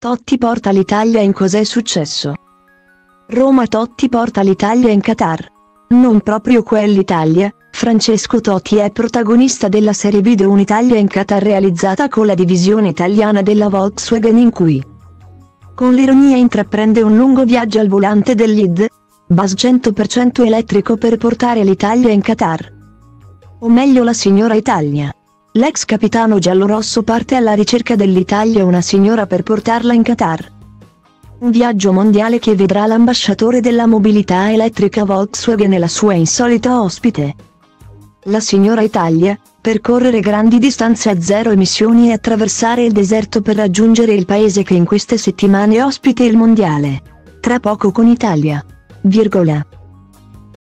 Totti porta l'Italia in Cos'è successo? Roma. Totti porta l'Italia in Qatar. Non proprio quell'Italia, Francesco Totti è protagonista della serie video Un'Italia in Qatar realizzata con la divisione italiana della Volkswagen, in cui con l'ironia intraprende un lungo viaggio al volante dell'id bus 100% elettrico per portare l'Italia in Qatar. O meglio, la signora Italia. L'ex capitano giallorosso parte alla ricerca dell'Italia, una signora, per portarla in Qatar. Un viaggio mondiale che vedrà l'ambasciatore della mobilità elettrica Volkswagen e la sua insolita ospite, la signora Italia, percorrere grandi distanze a zero emissioni e attraversare il deserto per raggiungere il paese che in queste settimane ospita il mondiale. Tra poco con Italia.